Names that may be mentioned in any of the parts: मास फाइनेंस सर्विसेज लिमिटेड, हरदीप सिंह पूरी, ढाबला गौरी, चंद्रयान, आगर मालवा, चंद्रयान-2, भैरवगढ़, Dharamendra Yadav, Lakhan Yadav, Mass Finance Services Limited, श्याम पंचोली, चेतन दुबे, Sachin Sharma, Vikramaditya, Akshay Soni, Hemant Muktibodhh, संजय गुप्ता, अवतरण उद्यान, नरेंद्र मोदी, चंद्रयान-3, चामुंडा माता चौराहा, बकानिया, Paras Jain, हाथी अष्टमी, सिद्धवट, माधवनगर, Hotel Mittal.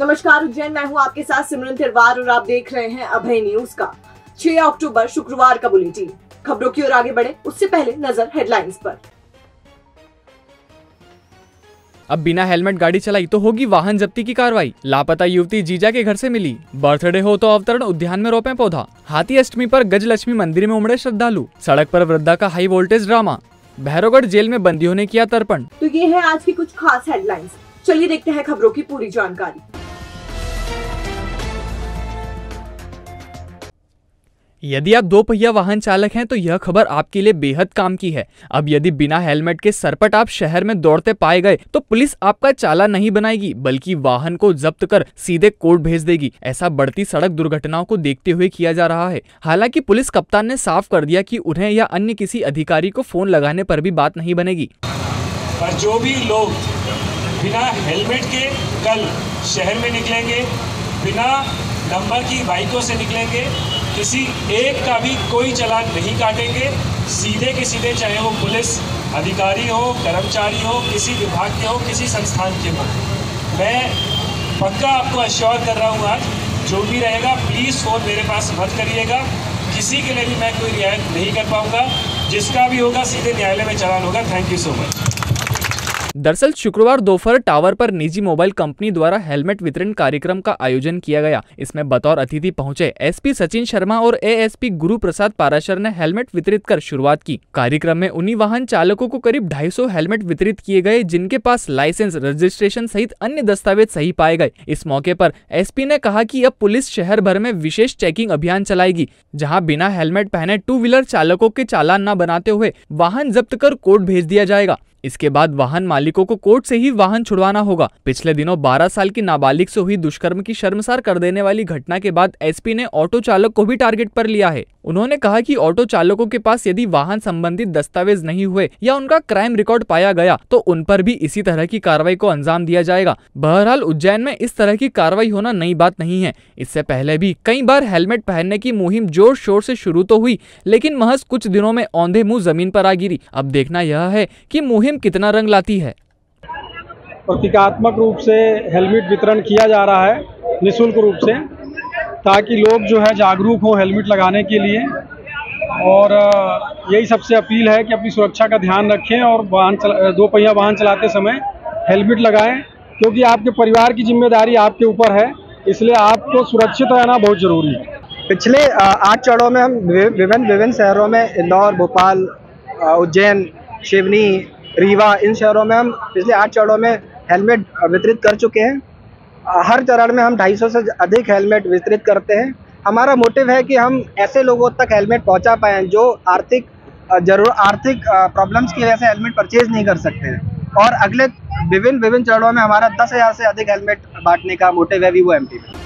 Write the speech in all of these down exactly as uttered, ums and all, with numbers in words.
नमस्कार उज्जैन, मैं हूं आपके साथ सिमरन तिरवार और आप देख रहे हैं अभय न्यूज का छह अक्टूबर शुक्रवार का बुलेटिन। खबरों की ओर आगे बढ़े उससे पहले नजर हेडलाइंस पर। अब बिना हेलमेट गाड़ी चलाई तो होगी वाहन जब्ती की कार्रवाई। लापता युवती जीजा के घर से मिली। बर्थडे हो तो अवतरण उद्यान में रोपे पौधा। हाथी अष्टमी पर गज लक्ष्मी मंदिर में उमड़े श्रद्धालु। सड़क पर वृद्धा का high voltage drama. भैरवगढ़ jail में बंदियों ने किया तर्पण। तो ये है आज की कुछ खास हेडलाइंस। चलिए देखते हैं खबरों की पूरी जानकारी। यदि आप दो पहिया वाहन चालक हैं तो यह खबर आपके लिए बेहद काम की है। अब यदि बिना हेलमेट के सरपट आप शहर में दौड़ते पाए गए तो पुलिस आपका चालान नहीं बनाएगी बल्कि वाहन को जब्त कर सीधे कोर्ट भेज देगी। ऐसा बढ़ती सड़क दुर्घटनाओं को देखते हुए किया जा रहा है। हालांकि पुलिस कप्तान ने साफ कर दिया कि उन्हें या अन्य किसी अधिकारी को फोन लगाने पर भी बात नहीं बनेगी। और जो भी लोग बिना हेलमेट के कल शहर में निकलेंगे, बिना नंबर की बाइकों से निकलेंगे, किसी एक का भी कोई चालान नहीं काटेंगे। सीधे के सीधे, चाहे वो पुलिस अधिकारी हो, कर्मचारी हो, किसी विभाग के हो, किसी संस्थान के हो। मैं पक्का आपको अश्योर कर रहा हूँ, आज जो भी रहेगा प्लीज़ फोन मेरे पास मत करिएगा। किसी के लिए भी मैं कोई रियायत नहीं कर पाऊँगा। जिसका भी होगा सीधे न्यायालय में चालान होगा। Thank you so much. दरअसल शुक्रवार दोपहर टावर पर निजी मोबाइल कंपनी द्वारा हेलमेट वितरण कार्यक्रम का आयोजन किया गया। इसमें बतौर अतिथि पहुंचे एसपी सचिन शर्मा और एएसपी गुरु प्रसाद पाराशर ने हेलमेट वितरित कर शुरुआत की। कार्यक्रम में उन्हीं वाहन चालकों को करीब ढाई सौ हेलमेट वितरित किए गए जिनके पास लाइसेंस, रजिस्ट्रेशन सहित अन्य दस्तावेज सही पाए गए। इस मौके पर एसपी ने कहा कि अब पुलिस शहर भर में विशेष चेकिंग अभियान चलाएगी, जहाँ बिना हेलमेट पहने टू व्हीलर चालकों के चालान न बनाते हुए वाहन जब्त कर कोर्ट भेज दिया जाएगा। इसके बाद वाहन मालिकों को कोर्ट से ही वाहन छुड़वाना होगा। पिछले दिनों बारह साल की नाबालिग से हुई दुष्कर्म की शर्मसार कर देने वाली घटना के बाद एसपी ने ऑटो चालक को भी टारगेट पर लिया है। उन्होंने कहा कि ऑटो चालकों के पास यदि वाहन संबंधित दस्तावेज नहीं हुए या उनका क्राइम रिकॉर्ड पाया गया तो उन पर भी इसी तरह की कार्रवाई को अंजाम दिया जाएगा। बहरहाल उज्जैन में इस तरह की कार्रवाई होना नई बात नहीं है। इससे पहले भी कई बार हेलमेट पहनने की मुहिम जोर शोर से शुरू तो हुई, लेकिन महज कुछ दिनों में औंधे मुँह जमीन पर आ गिरी। अब देखना यह है कि मुहिम कितना रंग लाती है। प्रतीकात्मक रूप से हेलमेट वितरण किया जा रहा है निःशुल्क रूप से, ताकि लोग जो है जागरूक हो हेलमेट लगाने के लिए। और यही सबसे अपील है कि अपनी सुरक्षा का ध्यान रखें और वाहन चला, दो पहिया वाहन चलाते समय हेलमेट लगाएं, क्योंकि आपके परिवार की जिम्मेदारी आपके ऊपर है, इसलिए आपको सुरक्षित रहना बहुत ज़रूरी है। पिछले आठ चरणों में हम विभिन्न विभिन्न शहरों में, इंदौर, भोपाल, उज्जैन, सिवनी, रीवा, इन शहरों में हम पिछले आठ चरणों में हेलमेट वितरित कर चुके हैं। हर चरण में हम दो सौ पचास से अधिक हेलमेट वितरित करते हैं। हमारा मोटिव है कि हम ऐसे लोगों तक हेलमेट पहुंचा पाएँ जो आर्थिक जरूर आर्थिक प्रॉब्लम्स की वजह से हेलमेट परचेज नहीं कर सकते हैं। और अगले विभिन्न विभिन्न चरणों में हमारा दस हज़ार से अधिक हेलमेट बांटने का मोटिव है वीवो एमपी में।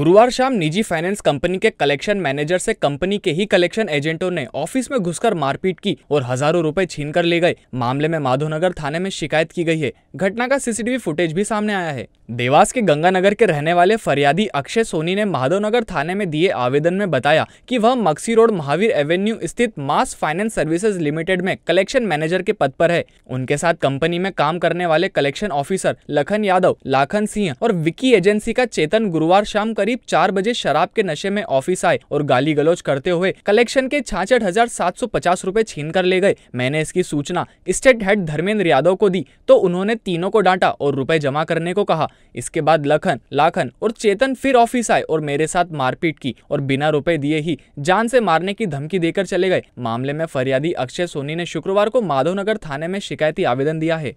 गुरुवार शाम निजी फाइनेंस कंपनी के कलेक्शन मैनेजर से कंपनी के ही कलेक्शन एजेंटों ने ऑफिस में घुसकर मारपीट की और हजारों रुपए छीनकर ले गए। मामले में माधोनगर थाने में शिकायत की गई है। घटना का सीसीटीवी फुटेज भी सामने आया है। देवास के गंगानगर के रहने वाले फरियादी अक्षय सोनी ने माधोनगर थाने में दिए आवेदन में बताया कि वह मक्सी रोड महावीर एवेन्यू स्थित मास फाइनेंस सर्विसेज लिमिटेड में कलेक्शन मैनेजर के पद पर है। उनके साथ कंपनी में काम करने वाले कलेक्शन ऑफिसर लखन यादव, लाखन सिंह और विक्की एजेंसी का चेतन गुरुवार शाम करीब चार बजे शराब के नशे में ऑफिस आए और गाली गलौज करते हुए कलेक्शन के छाछठ हजार सात सौ पचास रूपए छीन कर ले गए। मैंने इसकी सूचना स्टेट हेड धर्मेंद्र यादव को दी तो उन्होंने तीनों को डांटा और रुपए जमा करने को कहा। इसके बाद लखन, लाखन और चेतन फिर ऑफिस आए और मेरे साथ मारपीट की और बिना रुपए दिए ही जान से मारने की धमकी देकर चले गए। मामले में फरियादी अक्षय सोनी ने शुक्रवार को माधवनगर थाने में शिकायती आवेदन दिया है।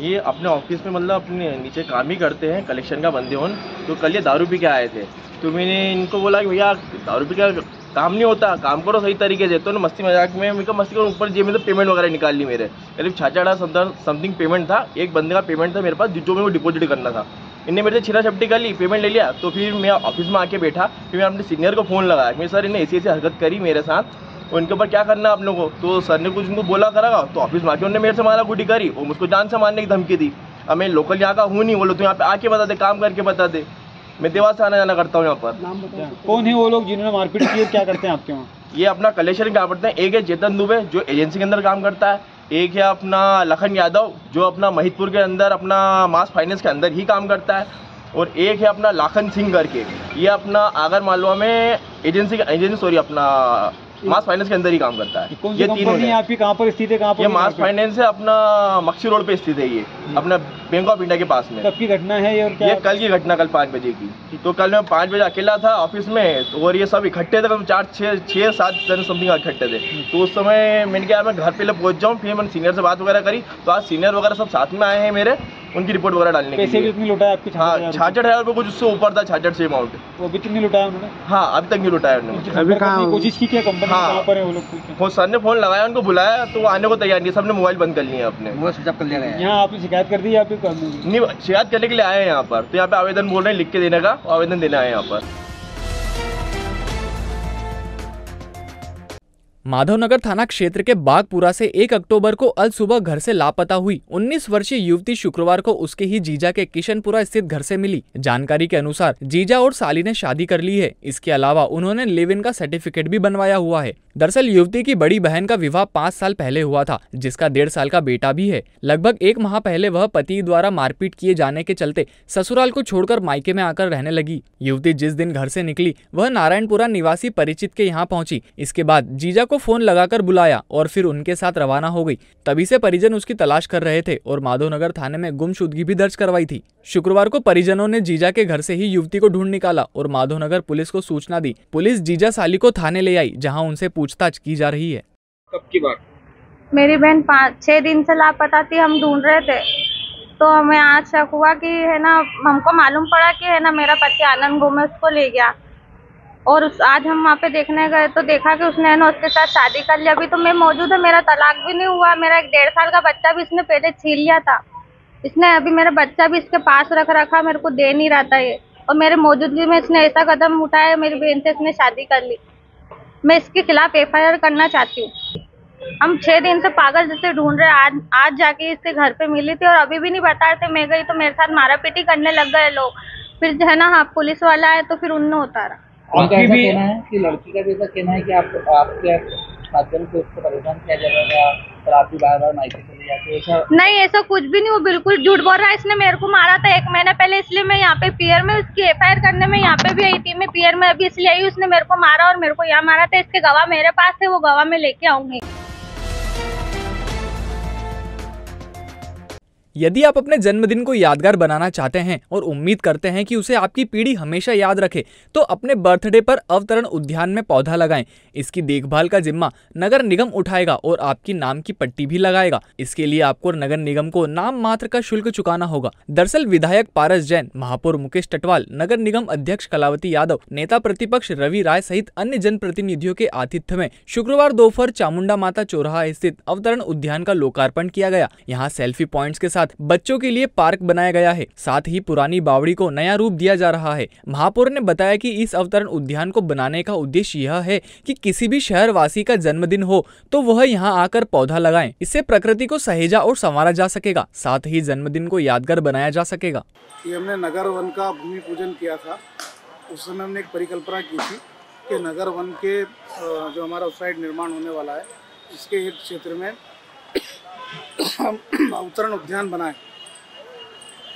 ये अपने ऑफिस में मतलब अपने नीचे काम ही करते हैं कलेक्शन का बंदे होन, तो कल ये दारू पी के आए थे। तो मैंने इनको बोला कि भैया दारू पी के काम नहीं होता, काम करो सही तरीके से। तो ना मस्ती मजाक में मेरे को मस्ती कर ऊपर जेब में तो पेमेंट वगैरह निकाल ली। मेरे करीब छाछाड़ा समथिंग पेमेंट था, एक बंदे का पेमेंट था मेरे पास जो मेरे डिपॉजिट करना था। इन्हें मेरे से छिरा छपटी कर ली, पेमेंट ले लिया। तो फिर मैं ऑफिस में आके बैठा, फिर मैं अपने सीनियर को फ़ोन लगाया कि सर इन्हें ऐसी ऐसी हरकत करी मेरे साथ, उनके ऊपर क्या करना आप लोगों को। तो सर ने कुछ उनको बोला करेगा तो ऑफिस में आके उन्होंने मेरे से मारा, गुटी करी और मुझको जान से मारने की धमकी दी। अब मैं लोकल यहाँ का हूँ नहीं, वो लोग तो यहाँ पे आके बता दे, काम करके बता दे। मैं देवास से आना जाना करता हूँ यहाँ पर। नाम बताओ कौन है वो लोग जिन्होंने मारपीट की, क्या करते हैं आपके वहाँ? ये अपना कलेक्शन क्या करते हैं, एक है चेतन दुबे जो एजेंसी के अंदर काम करता है, एक है अपना लखन यादव जो अपना महितपुर के अंदर अपना मास फाइनेंस के अंदर ही काम करता है, और एक है अपना लाखन सिंह करके, ये अपना आगर मालवा में एजेंसी एजेंसी सॉरी अपना मास फाइनेंस के अंदर ही काम करता है। ये तीन है। आपकी कहाँ पर स्थित है? कहाँ पर ये मास फाइनेंस है? अपना मक्सी रोड पे स्थित है, ये अपना बैंक ऑफ इंडिया के पास में। कब की घटना है ये और क्या? ये कल की घटना, कल पाँच बजे की। तो कल मैं पाँच बजे अकेला था ऑफिस में, और ये सब इकट्ठे थे, चार छः छः सात जन समथिंग इकट्ठे थे। तो उस समय मैंने कहा मैं घर पे पहुँच जाऊँ, फिर मैंने सीनियर से बात वगैरह करी, तो आज सीनियर वगैरह सब साथ में आए हैं मेरे, उनकी रिपोर्ट वगैरह डालने के लिए। कितनी लुटाया आपकी? हाँ छाछठ हज़ार रुपये कुछ उससे ऊपर था, छाछठ से अमाउंट। वो भी कितनी लुटाया उन्होंने? हाँ अभी तक नहीं लुटाया उन्होंने। अभी कहाँ कोशिश की क्या कंपनी? हाँ पर वो लोग सर ने फ़ोन लगाया, उनको बुलाया तो वो आने को तैयार नहीं, सबने मोबाइल बंद कर लिए अपने, मोबाइल स्विच ऑफ कर लिया गया। यहाँ आपने शिकायत कर दी? आप नहीं, शिकायत करने के लिए आए हैं यहाँ पर, तो यहाँ पे आवेदन बोल रहे हैं लिख के देने का, आवेदन देने आए हैं यहाँ पर। माधवनगर थाना क्षेत्र के बागपुरा से एक अक्टूबर को अल सुबह घर से लापता हुई उन्नीस वर्षीय युवती शुक्रवार को उसके ही जीजा के किशनपुरा स्थित घर से मिली। जानकारी के अनुसार जीजा और साली ने शादी कर ली है। इसके अलावा उन्होंने लिव इन का सर्टिफिकेट भी बनवाया हुआ है। दरअसल युवती की बड़ी बहन का विवाह पाँच साल पहले हुआ था, जिसका डेढ़ साल का बेटा भी है। लगभग एक माह पहले वह पति द्वारा मारपीट किए जाने के चलते ससुराल को छोड़कर मायके में आकर रहने लगी। युवती जिस दिन घर से निकली वह नारायणपुरा निवासी परिचित के यहाँ पहुँची। इसके बाद जीजा फोन लगाकर बुलाया और फिर उनके साथ रवाना हो गई। तभी से परिजन उसकी तलाश कर रहे थे और माधवनगर थाने में गुमशुदगी भी दर्ज करवाई थी। शुक्रवार को परिजनों ने जीजा के घर से ही युवती को ढूंढ निकाला और माधवनगर पुलिस को सूचना दी। पुलिस जीजा साली को थाने ले आई, जहां उनसे पूछताछ की जा रही है। कब की बात? मेरी बहन पाँच छह दिन से लापता थी, हम ढूंढ रहे थे, तो हमें आज शक हुआ कि है ना, हमको मालूम पड़ा कि है ना मेरा पति आनंद गोमेस को ले गया, और उस आज हम वहाँ पे देखने गए तो देखा कि उसने है ना उसके साथ शादी कर लिया। अभी तो मैं मौजूद है, मेरा तलाक भी नहीं हुआ, मेरा एक डेढ़ साल का बच्चा भी इसने पहले छीन लिया था। इसने अभी मेरा बच्चा भी इसके पास रख रखा, मेरे को दे नहीं रहा था ये, और मेरे मौजूदगी में इसने ऐसा कदम उठाया, मेरी बहन से इसने शादी कर ली। मैं इसके खिलाफ एफ आई आर करना चाहती हूँ। हम छः दिन से पागल जैसे ढूंढ रहे, आज आज जाके इसके घर पे मिली थी, और अभी भी नहीं बता रहे थे। मैं गई तो मेरे साथ मारा पीटी करने लग गए लोग, फिर है ना हाँ पुलिस वाला आया तो फिर उनने उतारा। आपका ऐसा कहना है कि लड़की का जैसा कहना है कि आप आपके माध्यम से उसको परेशान किया जा रहा है और आप भी बार बार मायके चले जाते हैं? नहीं, ऐसा कुछ भी नहीं, वो बिल्कुल झूठ बोल रहा है। इसने मेरे को मारा था एक महीना पहले, इसलिए मैं यहाँ पे पीयर में उसकी एफ आई आर करने में यहाँ पे भी आई थी। मैं पीयर में अभी इसलिए आई, उसने मेरे को मारा और मेरे को यहाँ मारा था। इसके गवाह मेरे पास है, वो गवाह में लेके आऊंगी। यदि आप अपने जन्मदिन को यादगार बनाना चाहते हैं और उम्मीद करते हैं कि उसे आपकी पीढ़ी हमेशा याद रखे, तो अपने बर्थडे पर अवतरण उद्यान में पौधा लगाएं। इसकी देखभाल का जिम्मा नगर निगम उठाएगा और आपकी नाम की पट्टी भी लगाएगा। इसके लिए आपको नगर निगम को नाम मात्र का शुल्क चुकाना होगा। दरअसल विधायक पारस जैन, महापौर मुकेश टटवाल, नगर निगम अध्यक्ष कलावती यादव, नेता प्रतिपक्ष रवि राय सहित अन्य जनप्रतिनिधियों के आतिथ्य में शुक्रवार दोपहर चामुंडा माता चौराहा स्थित अवतरण उद्यान का लोकार्पण किया गया। यहाँ सेल्फी पॉइंट्स के साथ बच्चों के लिए पार्क बनाया गया है, साथ ही पुरानी बावड़ी को नया रूप दिया जा रहा है। महापौर ने बताया कि इस अवतरण उद्यान को बनाने का उद्देश्य यह है कि किसी भी शहरवासी का जन्मदिन हो तो वह यहां आकर पौधा लगाएं। इससे प्रकृति को सहेजा और संवारा जा सकेगा, साथ ही जन्मदिन को यादगार बनाया जा सकेगा। ये हमने नगर वन का भूमि पूजन किया था, उस समय हमने एक परिकल्पना की थी कि नगर वन के जो हमारा उस साइड निर्माण होने वाला है, इसके क्षेत्र में हम अवतरण उद्यान बनाए।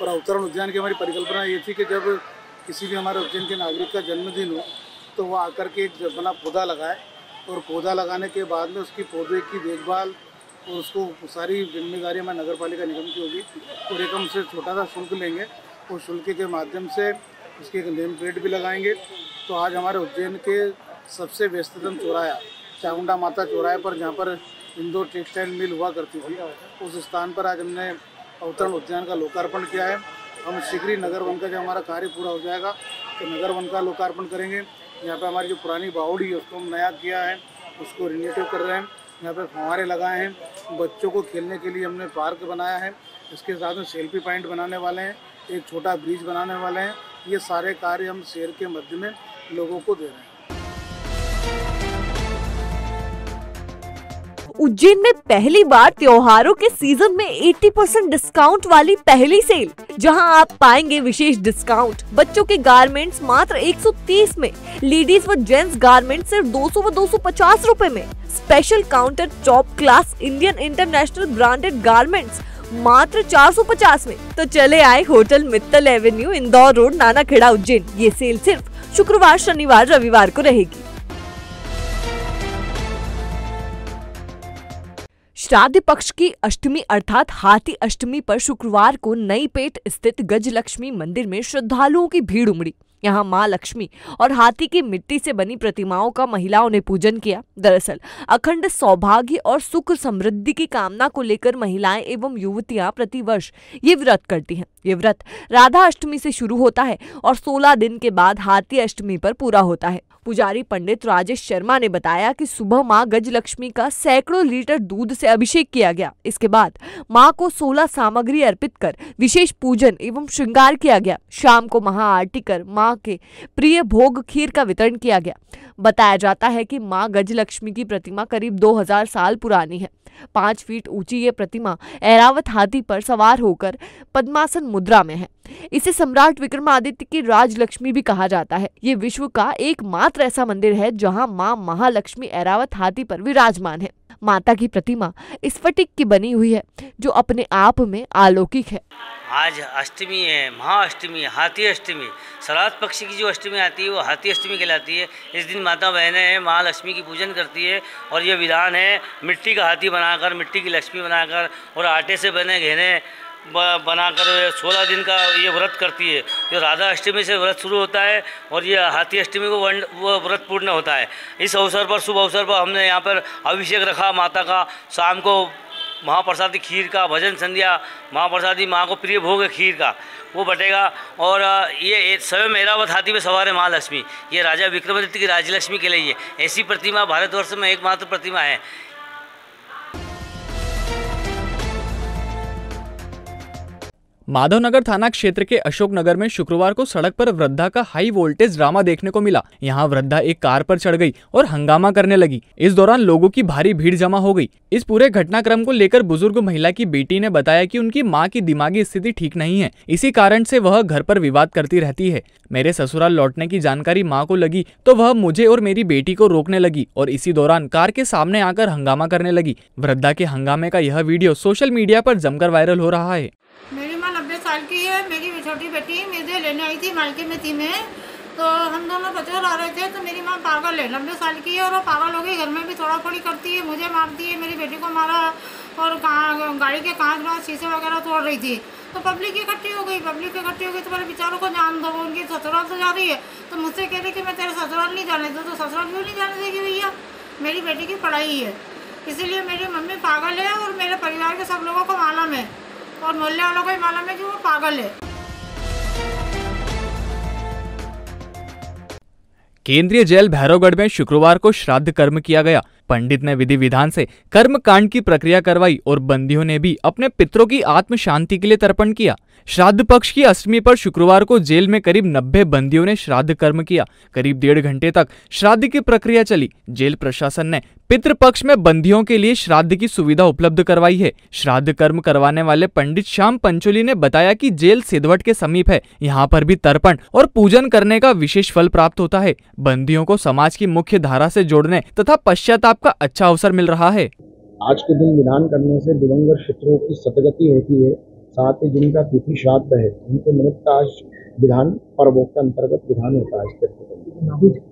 और अवतरण उद्यान की हमारी परिकल्पना ये थी कि जब किसी भी हमारे उज्जैन के नागरिक का जन्मदिन हो तो वह आकर के एक बना पौधा लगाए, और पौधा लगाने के बाद में उसकी पौधे की देखभाल और उसको सारी जिम्मेदारी हमारे नगर पालिका निगम की होगी। और एक हम से छोटा सा शुल्क लेंगे, और शुल्क के माध्यम से उसकी एक नेम प्लेट भी लगाएंगे। तो आज हमारे उज्जैन के सबसे व्यस्ततम चौराहा चामुंडा माता चौराहे पर, जहाँ पर इंदौर टेक्सटाइल मिल हुआ करती थी, उस स्थान पर आज हमने अवतरण उद्यान का लोकार्पण किया है। हम शीघ्र ही नगर वन का जो हमारा कार्य पूरा हो जाएगा तो नगर वन का लोकार्पण करेंगे। यहाँ पे हमारी जो पुरानी बावड़ी है उसको हम नया किया है, उसको रिन्यूटिव कर रहे हैं। यहाँ पे फव्वारे लगाए हैं, बच्चों को खेलने के लिए हमने पार्क बनाया है। इसके साथ में सेल्फी पॉइंट बनाने वाले हैं, एक छोटा ब्रिज बनाने वाले हैं। ये सारे कार्य हम शहर के मध्य में लोगों को दे रहे हैं। उज्जैन में पहली बार त्योहारों के सीजन में अस्सी परसेंट डिस्काउंट वाली पहली सेल, जहां आप पाएंगे विशेष डिस्काउंट। बच्चों के गारमेंट्स मात्र एक सौ तीस में, लेडीज व जेंट्स गारमेंट सिर्फ दो सौ व दो सौ पचास रुपए में। Special counter top class Indian international branded garments मात्र चार सौ पचास में। तो चले आए hotel Mittal avenue, Indore road, Nanakheda, Ujjain. ये सेल सिर्फ शुक्रवार, शनिवार, रविवार को रहेगी। श्राद्ध पक्ष की अष्टमी अर्थात हाथी अष्टमी पर शुक्रवार को नई पेट स्थित गज लक्ष्मी मंदिर में श्रद्धालुओं की भीड़ उमड़ी। यहाँ माँ लक्ष्मी और हाथी की मिट्टी से बनी प्रतिमाओं का महिलाओं ने पूजन किया। दरअसल अखंड सौभाग्य और सुख समृद्धि की कामना को लेकर महिलाएं एवं युवतियां प्रतिवर्ष ये व्रत करती हैं। ये व्रत राधा अष्टमी से शुरू होता है और सोलह दिन के बाद हाथी अष्टमी पर पूरा होता है। पुजारी पंडित राजेश शर्मा ने बताया कि सुबह माँ गज लक्ष्मी का सैकड़ों लीटर दूध से अभिषेक किया गया। इसके बाद माँ को सोलह सामग्री अर्पित कर विशेष पूजन एवं श्रृंगार किया गया। शाम को महाआरती कर माँ के प्रिय भोग खीर का वितरण किया गया। बताया जाता है कि माँ गज लक्ष्मी की प्रतिमा करीब दो हज़ार साल पुरानी है। पाँच फीट ऊंची ये प्रतिमा ऐरावत हाथी पर सवार होकर पद्मासन मुद्रा में है। इसे सम्राट विक्रमादित्य की राजलक्ष्मी भी कहा जाता है। ये विश्व का एकमात्र ऐसा मंदिर है जहां मां महालक्ष्मी ऐरावत हाथी पर विराजमान है। माता की प्रतिमा स्फटिक की बनी हुई है जो अपने आप में अलौकिक है। आज अष्टमी है, महाअष्टमी, हाथी अष्टमी। श्राद्ध पक्ष की जो अष्टमी आती है वो हाथी अष्टमी कहलाती है। इस दिन माता बहनें महालक्ष्मी की पूजन करती है और ये विधान है मिट्टी का हाथी बनाकर, मिट्टी की लक्ष्मी बनाकर और आटे से बने घेरे बनाकर सोलह दिन का ये व्रत करती है। जो राधा अष्टमी से व्रत शुरू होता है और ये हाथी अष्टमी को वो व्रत पूर्ण होता है। इस अवसर पर, शुभ अवसर पर हमने यहाँ पर अभिषेक रखा माता का, शाम को महाप्रसादी खीर का, भजन संध्या, महाप्रसादी माँ को प्रिय भोग खीर का वो बटेगा। और ये स्वयं ऐरावत हाथी में सवार है महालक्ष्मी। ये राजा विक्रमादित्य की राजलक्ष्मी कहलाइए। ऐसी प्रतिमा भारतवर्ष में एकमात्र प्रतिमा है। माधवनगर थाना क्षेत्र के अशोकनगर में शुक्रवार को सड़क पर वृद्धा का हाई वोल्टेज ड्रामा देखने को मिला। यहाँ वृद्धा एक कार पर चढ़ गई और हंगामा करने लगी। इस दौरान लोगों की भारी भीड़ जमा हो गई। इस पूरे घटनाक्रम को लेकर बुजुर्ग महिला की बेटी ने बताया कि उनकी माँ की दिमागी स्थिति ठीक नहीं है, इसी कारण से वह घर पर विवाद करती रहती है। मेरे ससुराल लौटने की जानकारी माँ को लगी तो वह मुझे और मेरी बेटी को रोकने लगी और इसी दौरान कार के सामने आकर हंगामा करने लगी। वृद्धा के हंगामे का यह वीडियो सोशल मीडिया पर जमकर वायरल हो रहा है। साल की है, मेरी छोटी बेटी मुझे लेने आई थी, मायके में थी मैं, तो हम दोनों बचर आ रहे थे तो मेरी माँ पागल है, नब्बे साल की है और वो पागल हो गई। घर में भी थोड़ा थोड़ी करती है, मुझे मारती है, मेरी बेटी को मारा और गाड़ी के कांच में शीशे वगैरह तोड़ रही थी। तो पब्लिक इकट्ठी हो गई, पब्लिक इकट्ठी हो गई तो मेरे बेचारों को जान दो, उनकी ससुराल से जा रही है तो मुझसे कह रही कि मैं तेरे ससुराल नहीं जाने दूँ, तो ससुराल क्यों नहीं जाने देगी भैया, मेरी बेटी की पढ़ाई है, इसीलिए मेरी मम्मी पागल है और मेरे परिवार के सब लोगों को मालूम है और मोहल्ले वालों को मालूम है कि वो पागल है। केंद्रीय जेल भैरवगढ़ में शुक्रवार को श्राद्ध कर्म किया गया। पंडित ने विधि विधान से कर्म कांड की प्रक्रिया करवाई और बंदियों ने भी अपने पितरों की आत्म शांति के लिए तर्पण किया। श्राद्ध पक्ष की अष्टमी पर शुक्रवार को जेल में करीब नब्बे बंदियों ने श्राद्ध कर्म किया। करीब डेढ़ घंटे तक श्राद्ध की प्रक्रिया चली। जेल प्रशासन ने पितृ पक्ष में बंदियों के लिए श्राद्ध की सुविधा उपलब्ध करवाई है। श्राद्ध कर्म करवाने वाले पंडित श्याम पंचोली ने बताया कि जेल सिद्धवट के समीप है, यहाँ पर भी तर्पण और पूजन करने का विशेष फल प्राप्त होता है। बंदियों को समाज की मुख्य धारा से जोड़ने तथा पश्चाताप का अच्छा अवसर मिल रहा है। आज के दिन विधान करने से दिवंगत पितरों की सदगति होती है, साथ ही जिनका तिथि श्राद्ध है उनके निमित्त आज विधान पर्व के अंतर्गत विधान होता है।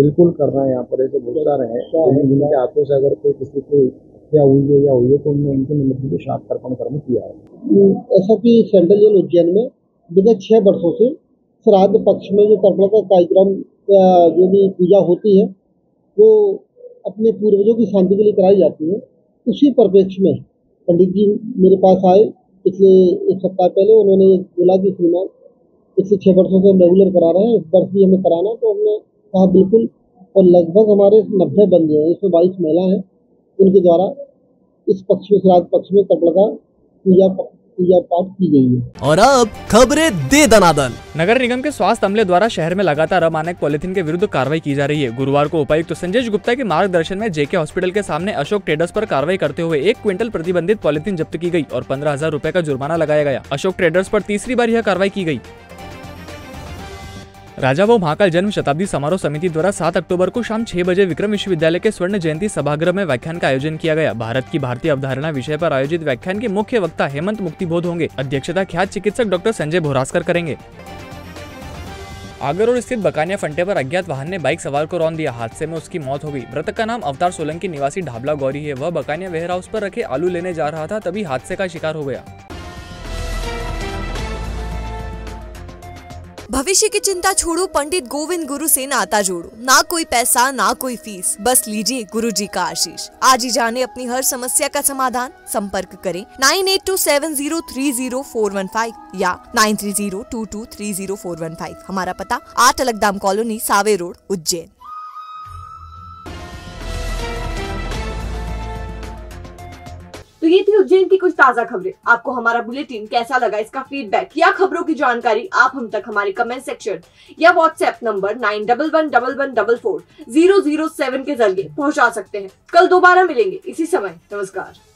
बिल्कुल कर रहा है, यहाँ पर ऐसे बहुत सारे हैं जिनके हाथों से अगर कोई किसी को या हुई है या हुई है तो उन्होंने उनके निमित्त में श्राद्ध तर्पण कर्म किया है। ऐसा कि सेंट्रल जेल उज्जैन में विगत छह वर्षों से श्राद्ध पक्ष में जो तर्पण का कार्यक्रम जो भी पूजा होती है वो अपने पूर्वजों की शांति के लिए कराई जाती है। उसी परिप्रेक्ष्य में पंडित जी मेरे पास आए पिछले एक सप्ताह पहले, उन्होंने बोला कि श्रीमान पिछले छः वर्षों से हम रेगुलर करा रहे हैं, इस वर्ष भी हमें कराना, तो हमने कहा बिल्कुल। और लगभग हमारे नब्बे बंदे हैं, इसमें बाईस महिला हैं, उनके द्वारा इस पक्ष में श्राद्ध पक्ष में तर्पण का पूजा पूजा पाठ की गई है। और अब खबरें दे दनादन। नगर निगम के स्वास्थ्य अमले द्वारा शहर में लगातार अमानक पॉलिथीन के विरुद्ध कार्रवाई की जा रही है। गुरुवार को उपायुक्त तो संजय गुप्ता के मार्गदर्शन में जेके हॉस्पिटल के सामने अशोक ट्रेडर्स पर कार्रवाई करते हुए एक क्विंटल प्रतिबंधित पॉलिथीन जब्त की गई और पंद्रह हजार रूपए का जुर्माना लगाया गया। अशोक ट्रेडर्स पर तीसरी बार यह कार्रवाई की गई। राजा भाऊ महाकाल जन्म शताब्दी समारोह समिति द्वारा सात अक्टूबर को शाम छह बजे विक्रम विश्वविद्यालय के स्वर्ण जयंती सभागृह में व्याख्यान का आयोजन किया गया। भारत की भारतीय अवधारणा विषय पर आयोजित व्याख्यान के मुख्य वक्ता हेमंत मुक्तिबोध होंगे। अध्यक्षता ख्यात चिकित्सक डॉक्टर संजय भोरास्कर करेंगे। आगर और स्थित बकानिया फंटे पर अज्ञात वाहन ने बाइक सवार को रौंद दिया, हादसे में उसकी मौत हो गई। मृतक का नाम अवतार सोलंकी निवासी ढाबला गौरी है। वह बकानिया वेयर हाउस पर रखे आलू लेने जा रहा था, तभी हादसे का शिकार हो गया। भविष्य की चिंता छोड़ो, पंडित गोविंद गुरु से नाता जोड़ो। ना कोई पैसा ना कोई फीस, बस लीजिए गुरु जी का आशीष। आज ही जाने अपनी हर समस्या का समाधान। संपर्क करें nine eight two seven zero three zero four one five या nine three zero two two three zero four one five. हमारा पता आठ अलगदाम कॉलोनी सावे रोड उज्जैन। तो ये थी उज्जैन की कुछ ताजा खबरें। आपको हमारा बुलेटिन कैसा लगा, इसका फीडबैक या खबरों की जानकारी आप हम तक हमारे कमेंट सेक्शन या WhatsApp number nine double one double one double four zero zero seven के जरिए पहुंचा सकते हैं। कल दोबारा मिलेंगे इसी समय। नमस्कार।